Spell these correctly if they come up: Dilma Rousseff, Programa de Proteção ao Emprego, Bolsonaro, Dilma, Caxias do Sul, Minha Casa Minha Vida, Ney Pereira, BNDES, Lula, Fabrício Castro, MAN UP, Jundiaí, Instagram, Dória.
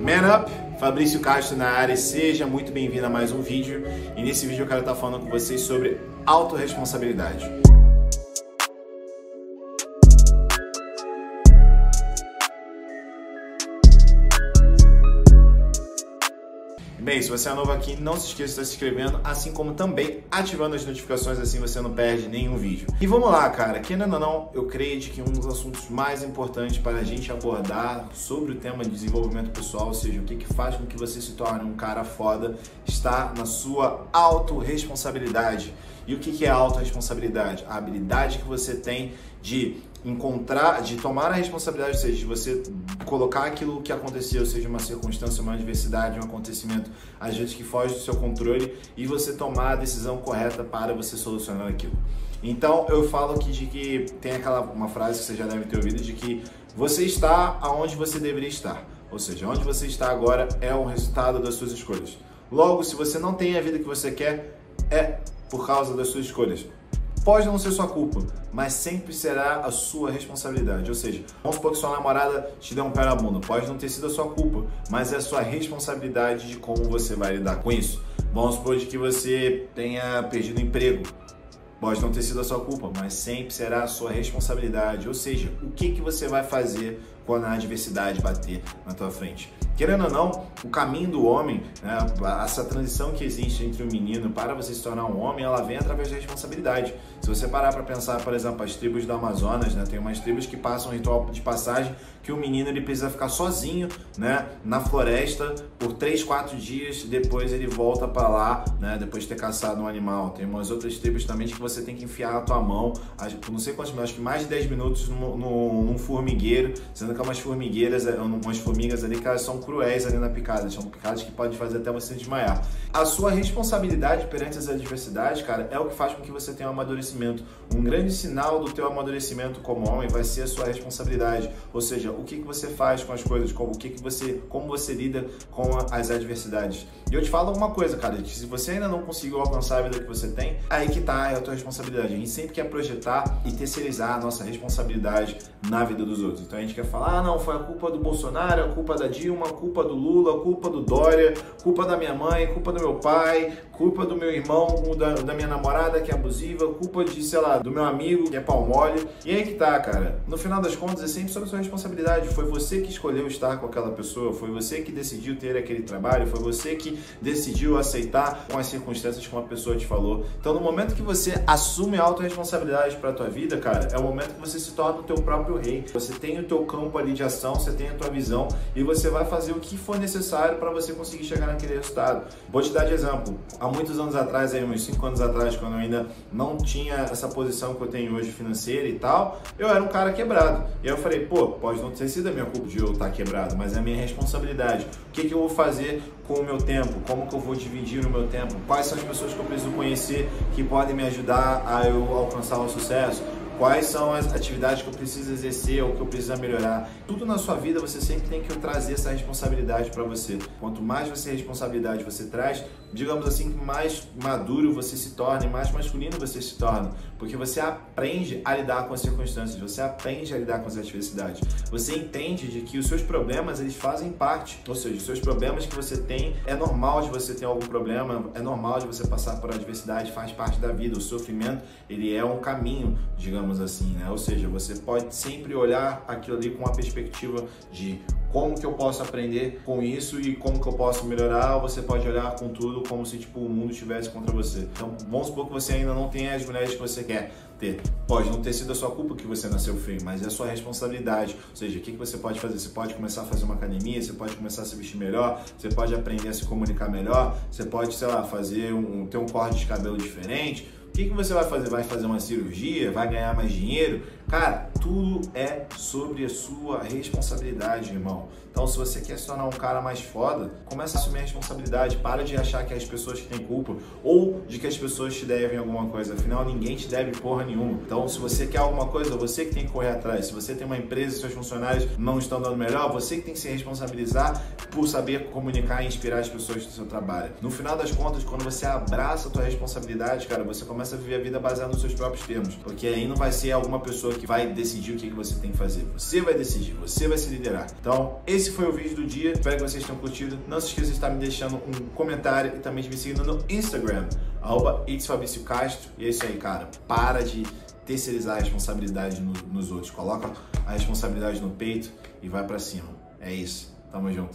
Man Up, Fabrício Castro na área, seja muito bem-vindo a mais um vídeo. E nesse vídeo eu quero estar falando com vocês sobre autorresponsabilidade. Bem, se você é novo aqui, não se esqueça de estar se inscrevendo, assim como também ativando as notificações, assim você não perde nenhum vídeo. E vamos lá, cara, querendo ou não, eu creio que um dos assuntos mais importantes para a gente abordar sobre o tema de desenvolvimento pessoal, ou seja, o que faz com que você se torne um cara foda, está na sua autorresponsabilidade. E o que é a autorresponsabilidade? A habilidade que você tem de encontrar, de tomar a responsabilidade, ou seja, de você colocar aquilo que aconteceu, seja uma circunstância, uma adversidade, um acontecimento, às vezes que foge do seu controle, e você tomar a decisão correta para você solucionar aquilo. Então, eu falo aqui de que tem uma frase que você já deve ter ouvido, de que você está aonde você deveria estar, ou seja, onde você está agora é o resultado das suas escolhas. Logo, se você não tem a vida que você quer, é por causa das suas escolhas. Pode não ser sua culpa, mas sempre será a sua responsabilidade. Ou seja, vamos supor que sua namorada te deu um pé na bunda. Pode não ter sido a sua culpa, mas é a sua responsabilidade de como você vai lidar com isso. Vamos supor que você tenha perdido o emprego. Pode não ter sido a sua culpa, mas sempre será a sua responsabilidade. Ou seja, o que você vai fazer quando a adversidade bater na tua frente. Querendo ou não, o caminho do homem, né, essa transição que existe entre o menino para você se tornar um homem, ela vem através da responsabilidade. Se você parar para pensar, por exemplo, as tribos do Amazonas, né, tem umas tribos que passam um ritual de passagem que o menino ele precisa ficar sozinho, né, na floresta por 3 a 4 dias, depois ele volta para lá, né, depois de ter caçado um animal. Tem umas outras tribos também que você tem que enfiar a tua mão, não sei quantos minutos, acho que mais de 10 minutos num formigueiro, sendo que umas formigas ali que elas são cruéis ali na picada, são picadas que podem fazer até você desmaiar. A sua responsabilidade perante as adversidades, cara, é o que faz com que você tenha um amadurecimento. Um grande sinal do teu amadurecimento como homem vai ser a sua responsabilidade, ou seja, o que você faz com as coisas, como você lida com as adversidades. E eu te falo uma coisa, cara, que se você ainda não conseguiu alcançar a vida que você tem, aí que tá, é a tua responsabilidade. A gente sempre quer projetar e terceirizar a nossa responsabilidade na vida dos outros. Então a gente quer falar, ah, não, foi a culpa do Bolsonaro, a culpa da Dilma, a culpa do Lula, a culpa do Dória, a culpa da minha mãe, a culpa do meu pai, a culpa do meu irmão, da minha namorada que é abusiva, a culpa de, sei lá, do meu amigo que é pau mole. E aí que tá, cara, no final das contas é sempre sobre a sua responsabilidade. Foi você que escolheu estar com aquela pessoa, foi você que decidiu ter aquele trabalho, foi você que decidiu aceitar com as circunstâncias que uma pessoa te falou. Então no momento que você assume a autorresponsabilidade pra tua vida, cara, é o momento que você se torna o teu próprio rei. Você tem o teu campo ali de ação, você tem a tua visão e você vai fazer o que for necessário para você conseguir chegar naquele resultado. Vou te dar de exemplo. Há muitos anos atrás, aí, uns 5 anos atrás, quando eu ainda não tinha essa posição que eu tenho hoje financeira e tal, eu era um cara quebrado. E aí eu falei, pô, pode não ter sido a minha culpa de eu estar quebrado, mas é a minha responsabilidade. O que eu vou fazer com o meu tempo? Como que eu vou dividir o meu tempo? Quais são as pessoas que eu preciso conhecer que podem me ajudar a eu alcançar o sucesso? Quais são as atividades que eu preciso exercer ou que eu preciso melhorar? Tudo na sua vida você sempre tem que trazer essa responsabilidade para você. Quanto mais responsabilidade você traz, digamos assim, mais maduro você se torna, mais masculino você se torna, porque você aprende a lidar com as circunstâncias, você aprende a lidar com as adversidades. Você entende de que os seus problemas, eles fazem parte, ou seja, os seus problemas que você tem, é normal de você ter algum problema, é normal de você passar por adversidade, faz parte da vida. O sofrimento, ele é um caminho, digamos assim, né? Ou seja, você pode sempre olhar aquilo ali com a perspectiva de como que eu posso aprender com isso e como que eu posso melhorar, ou você pode olhar com tudo como se tipo, o mundo estivesse contra você. Então, vamos supor que você ainda não tem as mulheres que você quer ter. Pode não ter sido a sua culpa que você nasceu feio, mas é a sua responsabilidade. Ou seja, o que você pode fazer? Você pode começar a fazer uma academia, você pode começar a se vestir melhor, você pode aprender a se comunicar melhor, você pode, sei lá, fazer ter um corte de cabelo diferente. O que você vai fazer? Vai fazer uma cirurgia? Vai ganhar mais dinheiro? Cara, tudo é sobre a sua responsabilidade, irmão. Então, se você quer se tornar um cara mais foda, começa a assumir a responsabilidade. Para de achar que é as pessoas que têm culpa ou de que as pessoas te devem alguma coisa. Afinal, ninguém te deve porra nenhuma. Então, se você quer alguma coisa, você que tem que correr atrás. Se você tem uma empresa e seus funcionários não estão dando melhor, você que tem que se responsabilizar por saber comunicar e inspirar as pessoas do seu trabalho. No final das contas, quando você abraça a tua responsabilidade, cara, você começa a viver a vida baseada nos seus próprios termos. Porque aí não vai ser alguma pessoa que vai decidir decidir o que você tem que fazer. Você vai decidir, você vai se liderar. Então, esse foi o vídeo do dia. Espero que vocês tenham curtido. Não se esqueça de estar me deixando um comentário e também de me seguindo no Instagram, @Fabrício Castro. E é isso aí, cara. Para de terceirizar a responsabilidade nos outros. Coloca a responsabilidade no peito e vai pra cima. É isso. Tamo junto.